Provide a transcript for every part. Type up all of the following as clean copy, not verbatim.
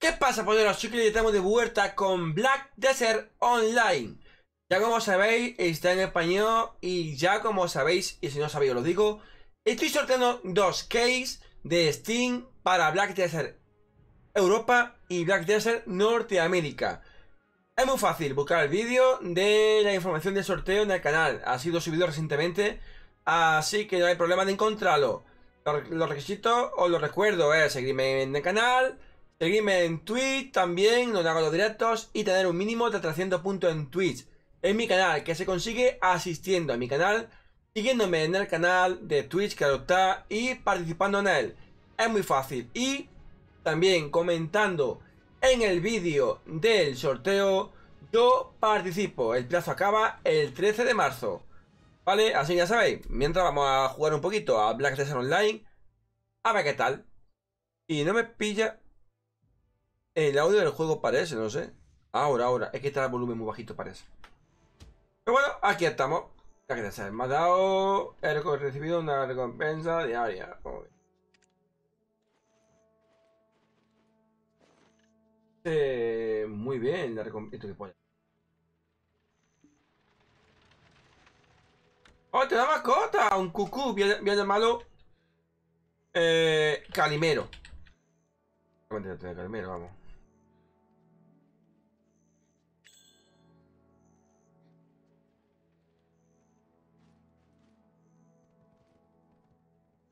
¿Qué pasa, poderos? Chicos, estamos de vuelta con Black Desert Online. Ya como sabéis, está en español. Y ya como sabéis, y si no sabéis os lo digo, estoy sorteando dos keys de Steam para Black Desert Europa y Black Desert Norteamérica. Es muy fácil buscar el vídeo de la información de sorteo en el canal. Ha sido subido recientemente, así que no hay problema de encontrarlo. Los requisitos os los recuerdo, seguirme en el canal, seguidme en Twitch también, donde hago los directos, y tener un mínimo de 300 puntos en Twitch. En mi canal, que se consigue asistiendo a mi canal, siguiéndome en el canal de Twitch, que está, y participando en él. Es muy fácil. Y también comentando en el vídeo del sorteo, yo participo. El plazo acaba el 13 de marzo. ¿Vale? Así ya sabéis. Mientras vamos a jugar un poquito a Black Desert Online, a ver qué tal. Y no me pilla... El audio del juego parece, no sé. Ahora. Es que está el volumen muy bajito, parece. Pero bueno, aquí estamos. Ya que te me ha dado... He recibido una recompensa diaria. Muy bien, la recompensa. ¡Oh, te da mascota! Un cucú. Voy a llamarlo... Calimero. Calimero, vamos.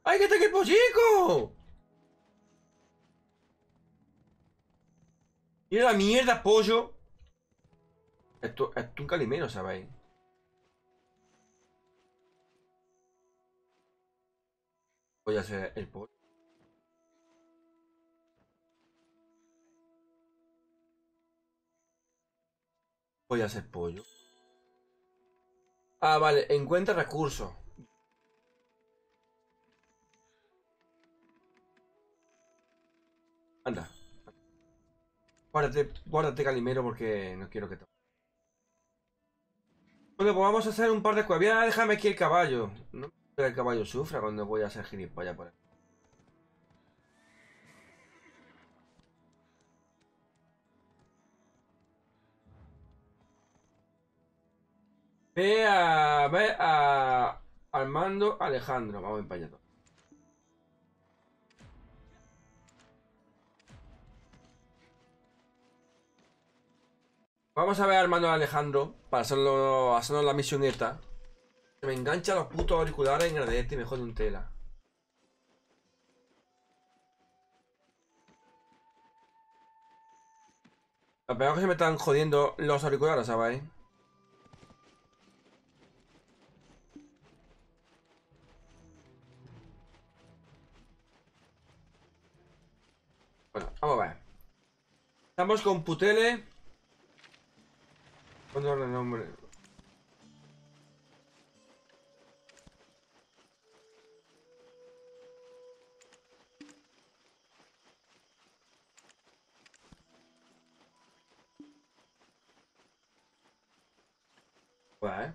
¡Ay, que está aquí el pollico! ¡Mira la mierda, pollo! Esto es un calimero, ¿sabéis? Voy a hacer el pollo. Voy a hacer pollo. Ah, vale. Encuentra recursos. Anda, guárdate calimero, porque no quiero que toque. Bueno, pues vamos a hacer un par de cuevas. Déjame aquí el caballo. No que el caballo sufra cuando voy a hacer gilipollas por ahí. Ve a Armando Alejandro. Vamos en pañato. Vamos a ver a Armando Alejandro para hacernos la misión esta. Se me enganchan los putos auriculares en el de este y me jode un tela. Lo peor es que se me están jodiendo los auriculares, ¿sabéis? Bueno, vamos a ver. Estamos con Putele. ¿Cuándo era el nombre? Bueno,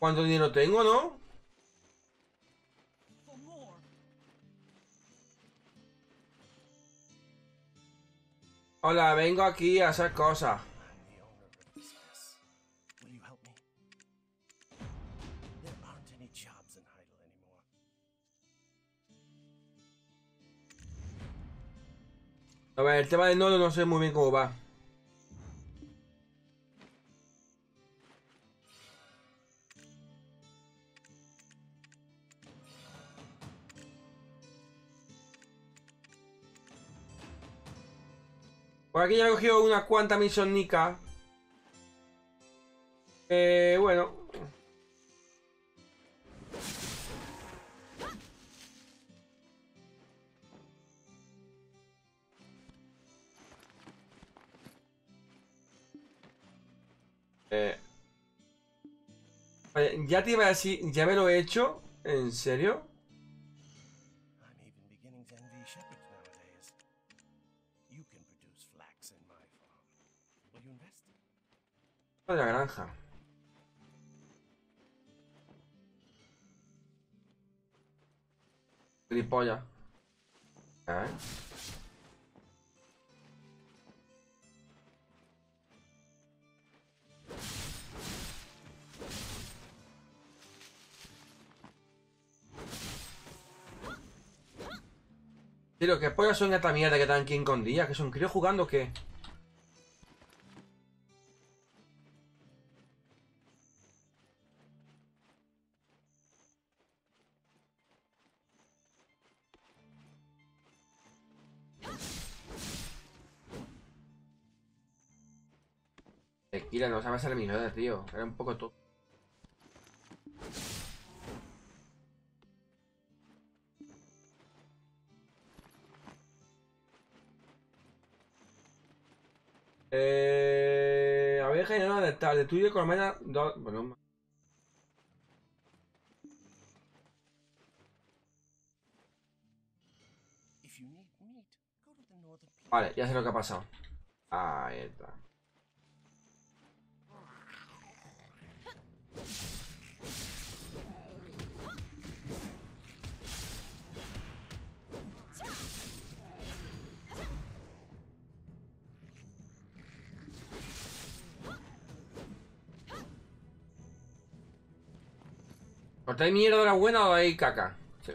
¿cuánto dinero tengo, no? Hola, vengo aquí a hacer cosas. A ver, el tema de nodo no sé muy bien cómo va. Por aquí ya he cogido unas cuantas misionicas. Bueno. Ya te iba a decir, ya me lo he hecho. ¿En serio? De la granja. Gilipollas. ¿Eh? Tío, ¿qué pollas son esta mierda que están aquí en Condilla? ¿Que son críos jugando o qué? Tequila, no sabes hacer mi joder, tío. Era un poco todo. Había generado de tal, de tuyo y colmena. Bueno, vale, ya sé lo que ha pasado. Ahí está. ¿Cortáis mierda de la buena o hay caca? Sí.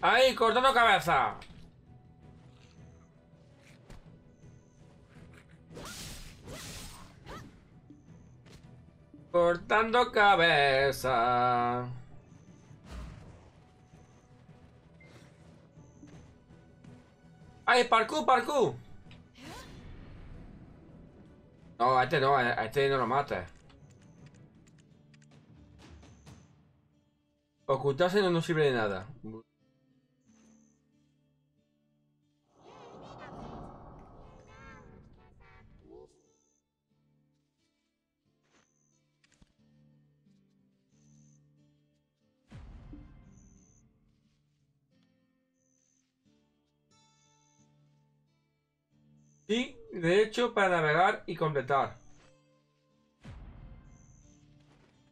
¡Ahí! ¡Cortando cabeza! ¡Cortando cabeza! ¡Ay, parkour, parkour! No, a este no lo mates. Ocultarse no nos sirve de nada. Y, de hecho, para navegar y completar.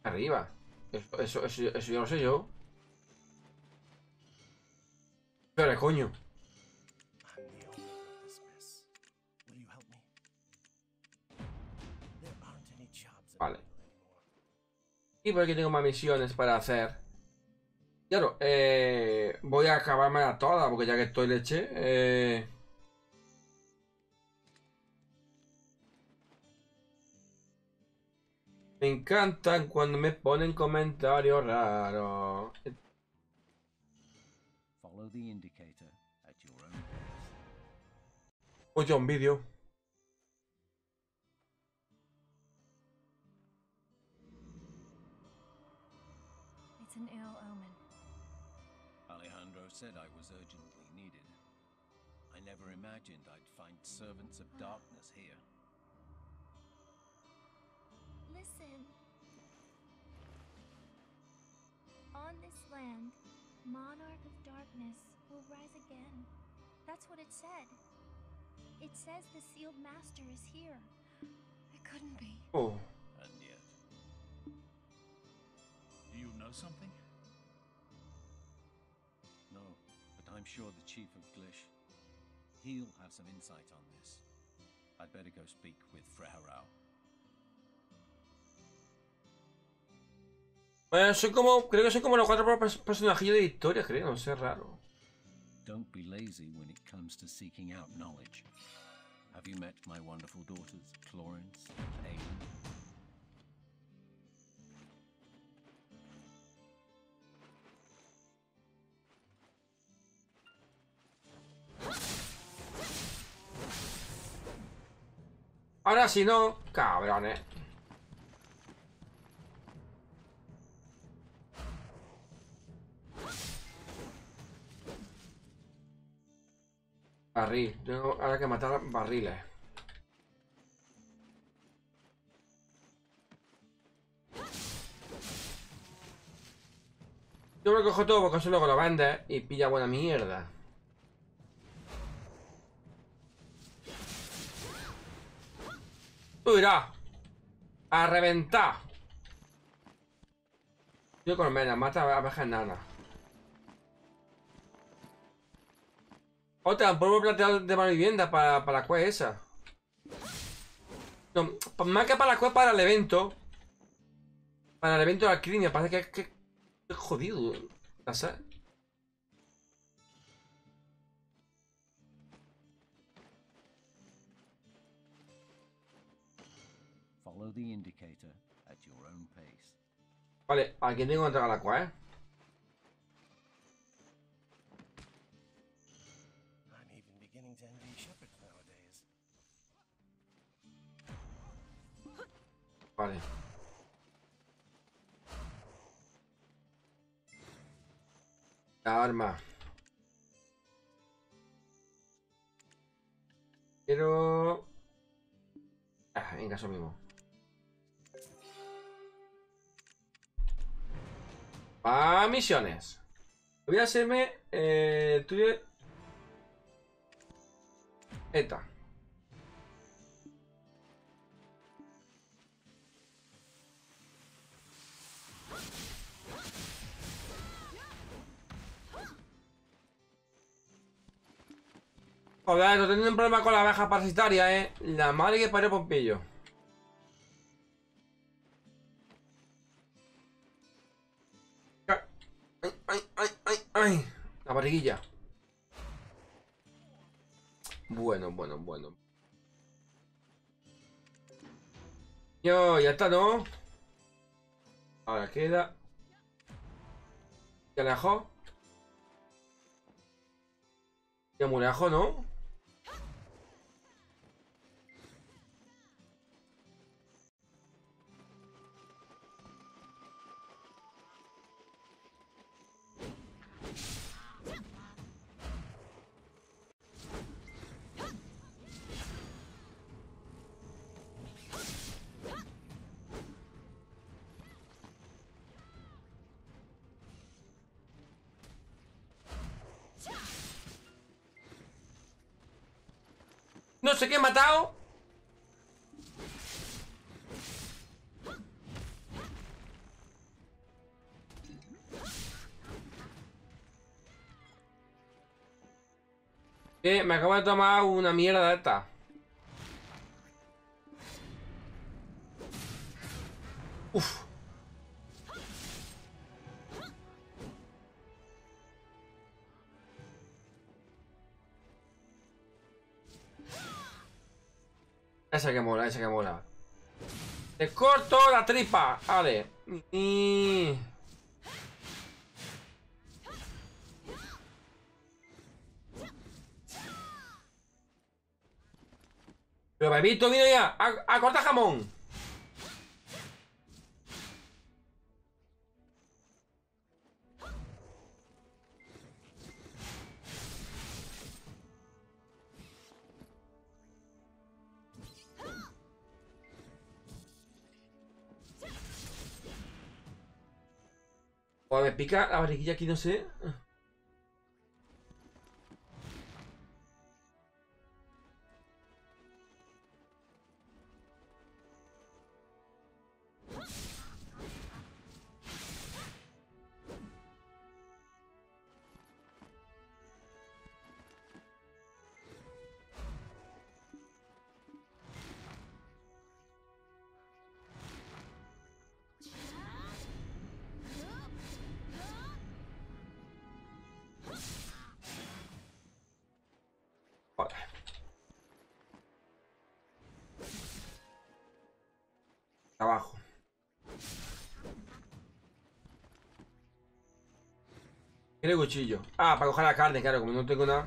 Arriba. Eso yo lo sé yo. Pero, coño. Vale. Y por aquí tengo más misiones para hacer. Claro, voy a acabármela toda, porque ya que estoy leche, me encantan cuando me ponen comentarios raros. Oye, un vídeo. Alejandro said I was urgently needed. I never imagined I'd find servants of darkness here. Listen. On this land, monarch of darkness will rise again. That's what it said. It says the sealed master is here. It couldn't be. Oh. And yet. Do you know something? No, but I'm sure the chief of Glish. He'll have some insight on this. I'd better go speak with Freharau. Soy como, creo que son como los cuatro personajillos de historia, creo, no sé, es raro. Don't be lazy when it comes to seeking out knowledge. Have you met my wonderful daughters, Florence and Aiden? Ahora si no, cabrones. Barril, tengo ahora que matar barriles. Yo me cojo todo porque eso luego lo vende y pilla buena mierda. fluirá. A reventar. Tío colmena, mata a abejas enanas. Otra, polvo plateado de malvivienda para la quest esa. No, más que para la quest, para el evento. Para el evento de la criña, parece que es jodido. ¿Sabes? Follow the indicator at your own pace. Vale, aquí tengo que entrar a la cual, Vale. La arma. Quiero... en caso mismo. A misiones. Voy a hacerme tuyo. Esta. Joder, no tengo un problema con la abeja parasitaria, La madre que parió Pompillo. Ay, la barriguilla. Bueno. Yo, ya está, ¿no? Ahora queda. Ya lejo. Ya muy lejo, ¿no? No sé qué he matado. Me acabo de tomar una mierda de esta. Uf. Esa que mola. Te corto la tripa. Vale. Pero bebito, mira ya. A cortar jamón. Me pica la barriguilla aquí, no sé. Abajo. Quiero cuchillo. Ah, para coger la carne, claro, como no tengo nada.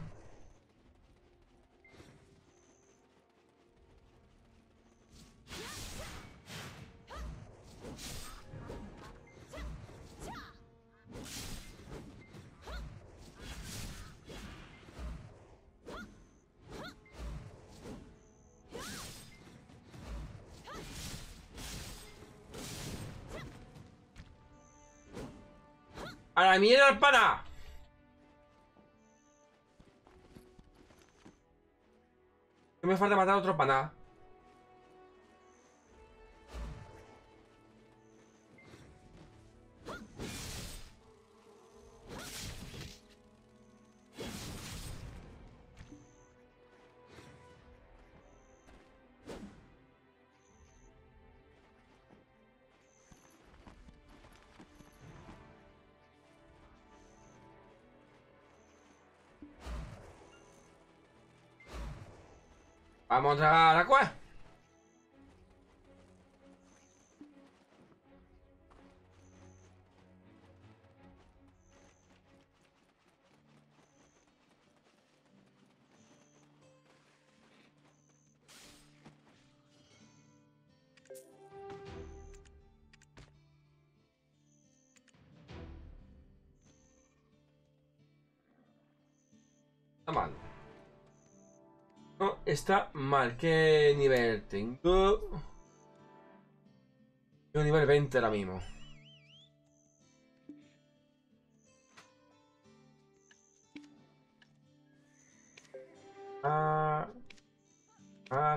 ¡A la mierda al pana! Me falta matar a otro pana. Vamos a la cueva. Está mal. No, está mal. ¿Qué nivel tengo? Yo nivel 20 ahora mismo.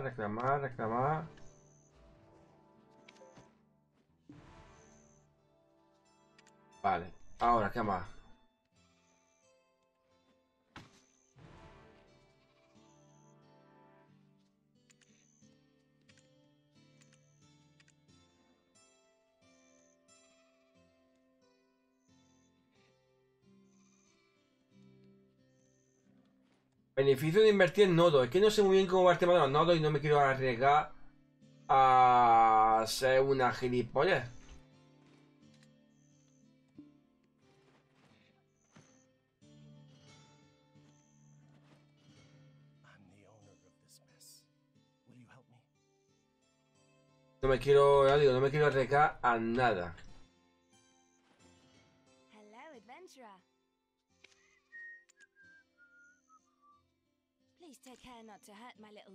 Reclamar. Vale, ahora, ¿qué más? Beneficio de invertir en nodos. Es que no sé muy bien cómo va el tema de los nodos y no me quiero arriesgar a ser una gilipollas. No me quiero arriesgar a nada. Take care not to hurt my little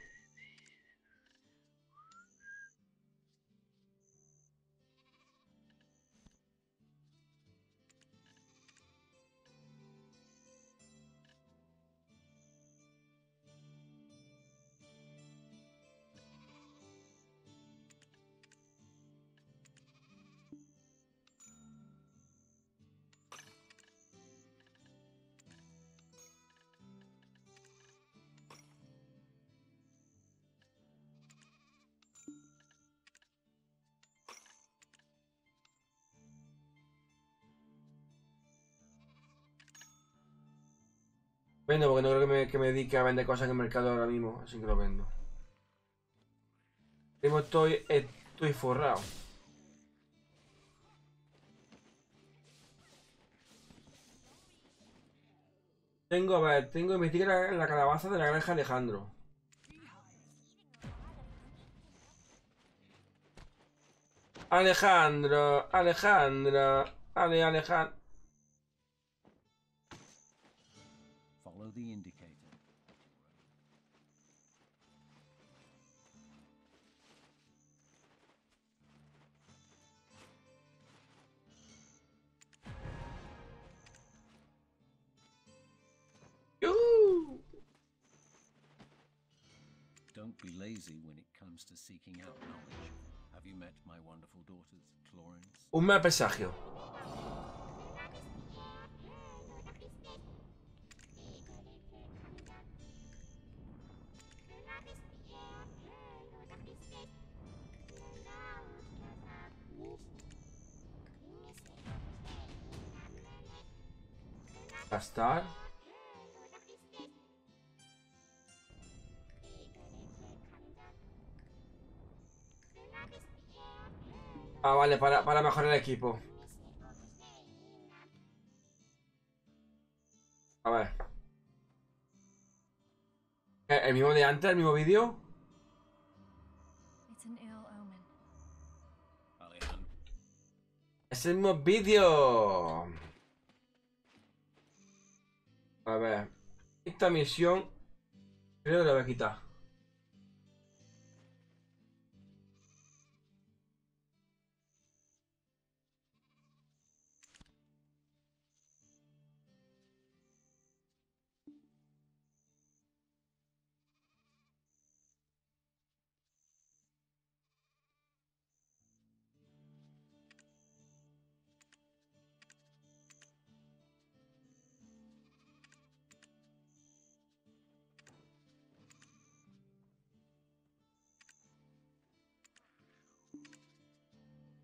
Vendo porque no creo que me dedique a vender cosas en el mercado ahora mismo, así que lo vendo. Estoy forrado. Tengo que investigar la calabaza de la granja Alejandro. Alejandro. The indicator. Don't be lazy when it comes to seeking out knowledge. Have you met my wonderful daughters, Florence? Un mal presagio. Gastar. Ah, vale, para mejorar el equipo. A ver. ¿El mismo de antes, el mismo vídeo? Es el mismo vídeo. A ver, esta misión creo que la voy a quitar.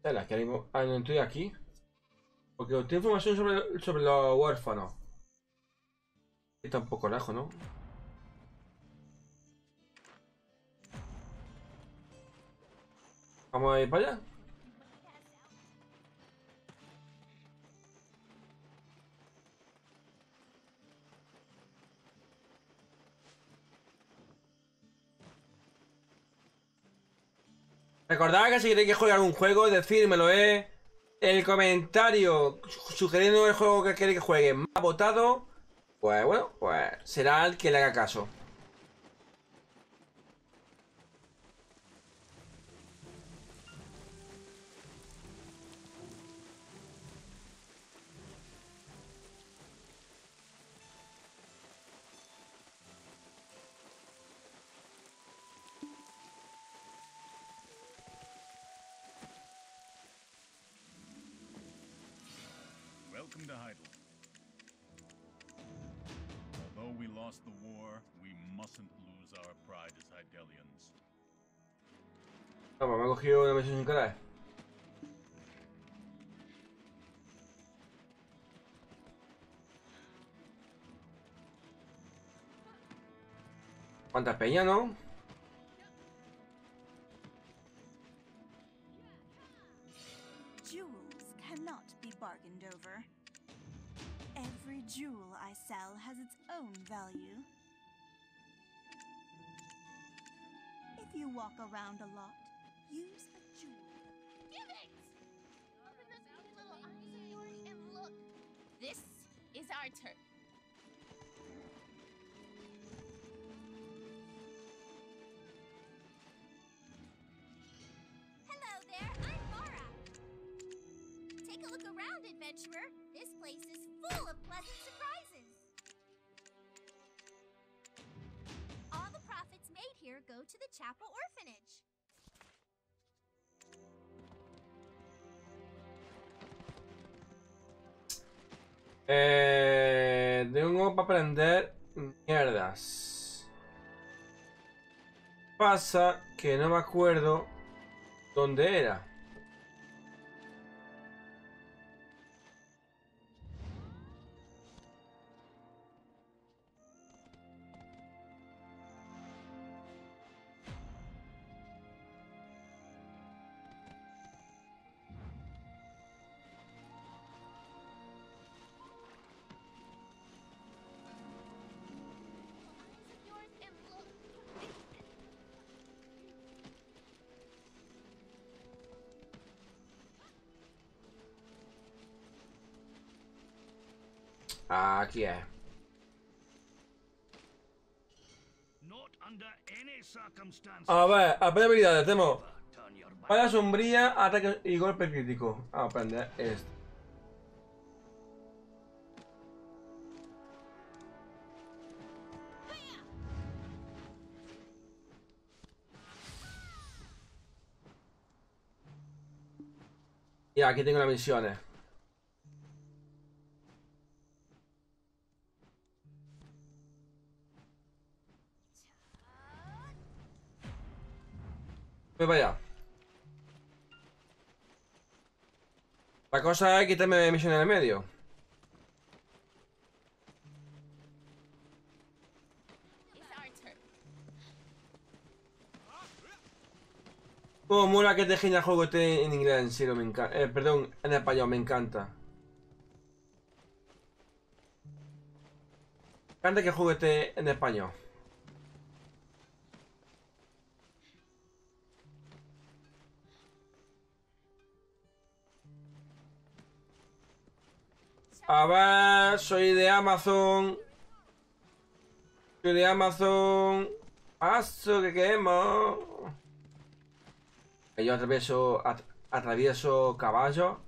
Tela, que ahora no estoy aquí. Porque obtiene información sobre los huérfanos. Y tampoco rajo, ¿no? Vamos a ir para allá. Recordad que si queréis que juegue algún juego, decírmelo, el comentario sugiriendo el juego que queréis que juegue más votado, pues bueno, pues será el que le haga caso. Vamos, me ha cogido una misión sin cara. ¿Cuántas peñas, no? Jewels cannot be bargained over. Every jewel I sell has its own value. If you walk around a lot, use a jewel. Give it! Open those cute little eyes of yours and look. This is our turn. Hello there, I'm Mara. Take a look around, adventurer. This place is full of pleasant surprises. All the profits made here go to the Chapel Orphanage. Tengo para aprender mierdas. Pasa que no me acuerdo dónde era. Aquí es. A ver, aprende habilidades, tenemos para sombría, ataque y golpe crítico. Vamos a aprender esto. Y aquí tengo las misiones. Vaya. La cosa es quitarme misión en el medio. Como mola que te gine el juego este en inglés, en serio, me encanta. Perdón, en español, me encanta. Me encanta que el juego esté en español. A ver, soy de Amazon. Soy de Amazon. Paso que quemo. Que yo atravieso caballo.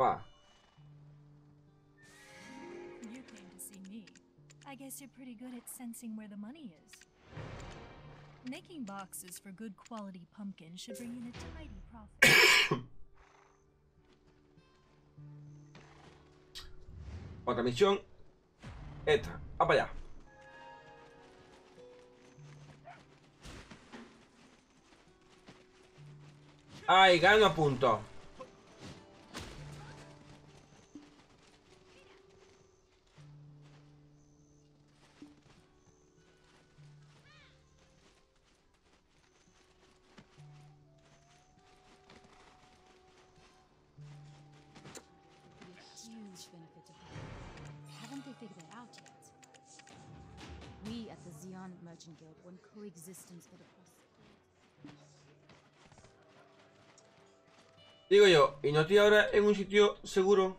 Va. I guess you're pretty good at sensing where the money is. Making boxes for good quality pumpkin should bring in a tidy profit. Otra misión. Esta. ¡Ah, para allá! ¡Ay, gano punto! Digo yo, ¿y no estoy ahora en un sitio seguro?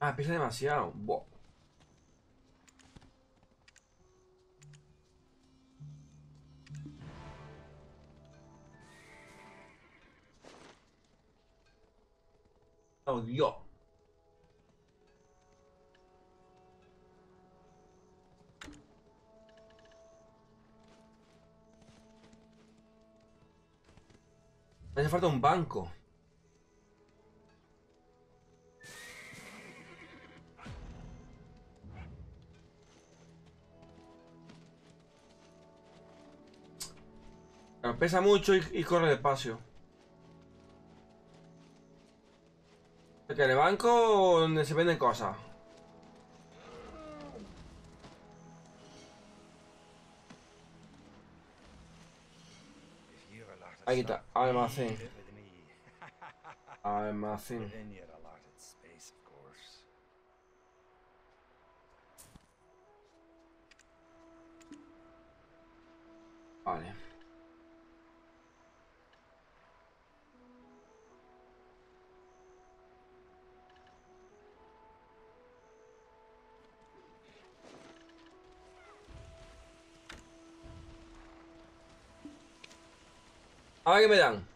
Ah, pesa demasiado. Buah. Oh, Dios. Me hace falta un banco. Pero pesa mucho y corre despacio. Que en el banco donde se venden cosas. Ahí está, almacén. Almacén. Vale. A ver qué me dan.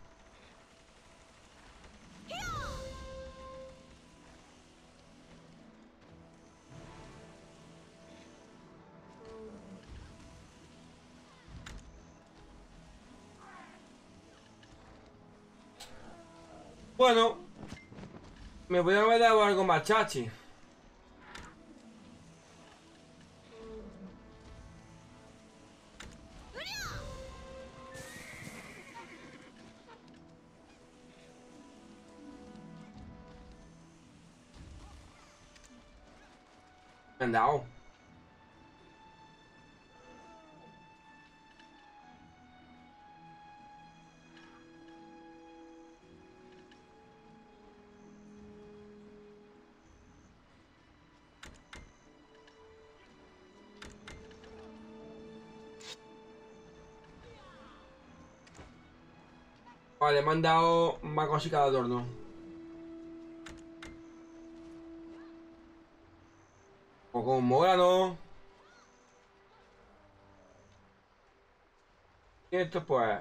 Bueno, me voy a haber dado algo más chachi. Dado. Vale, me han dado más cositas de adorno. Como grano. Y esto pues.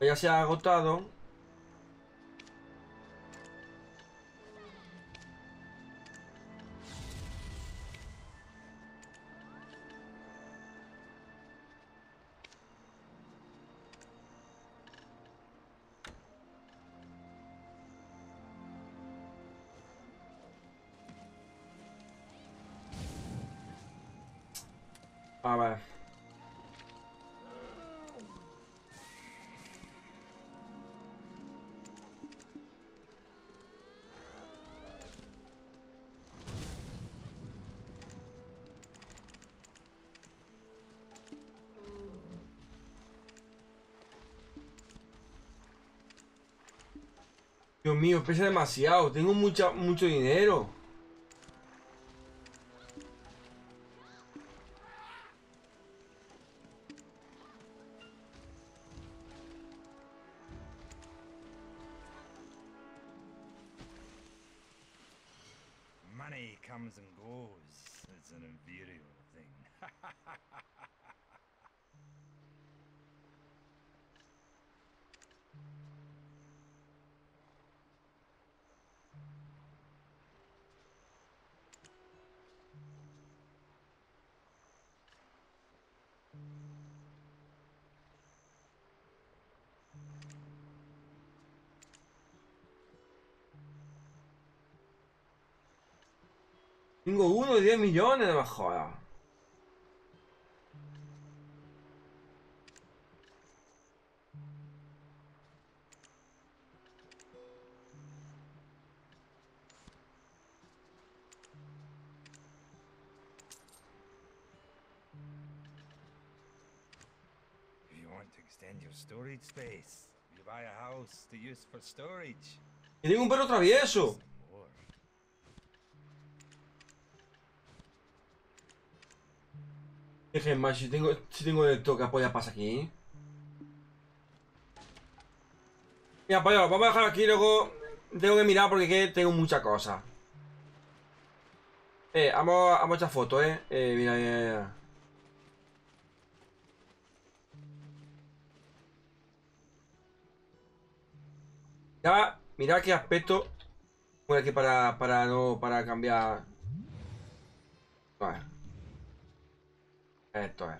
Ya se ha agotado. A ver. Dios mío, pesa demasiado. Tengo mucho dinero. Tengo uno de 10 millones, no me jodas. Y tengo un perro travieso. Dije, más, si tengo el toque, apoya, pasa aquí. Mira, apoya, vamos a dejar aquí, luego tengo que mirar porque que tengo mucha cosa. Vamos a echar fotos, mira, mira. Mirad qué aspecto. Bueno, aquí para cambiar. Vale. Esto es.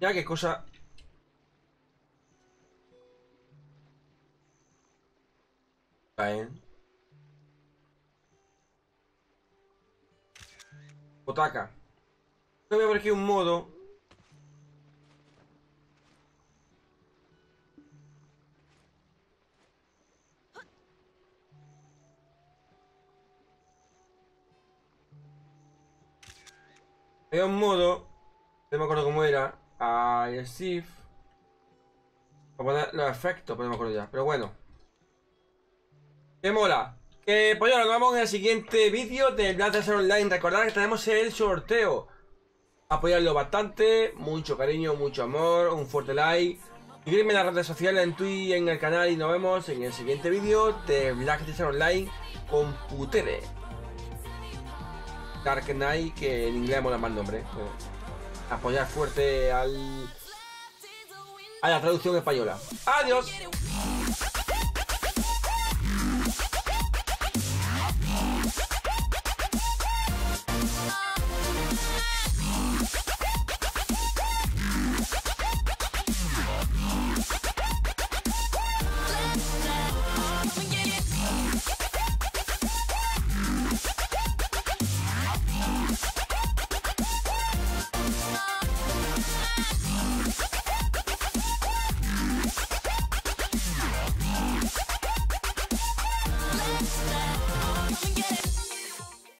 Ya qué cosa. Está bien. Botaca. Voy a ver aquí un modo. Hay un modo. No me acuerdo cómo era. Ay, Steve. Para poner los efectos, pero no me acuerdo ya. Pero bueno. ¡Qué mola! Que pues ya nos vemos en el siguiente vídeo de Black Desert Online. Recordad que tenemos el sorteo. Apoyadlo bastante. Mucho cariño, mucho amor. Un fuerte like. Seguidme en las redes sociales, en Twitch, en el canal. Y nos vemos en el siguiente vídeo de Black Desert Online con putere. Dark Knight, que en inglés mola más el nombre. Apoyar fuerte a la traducción española. ¡Adiós!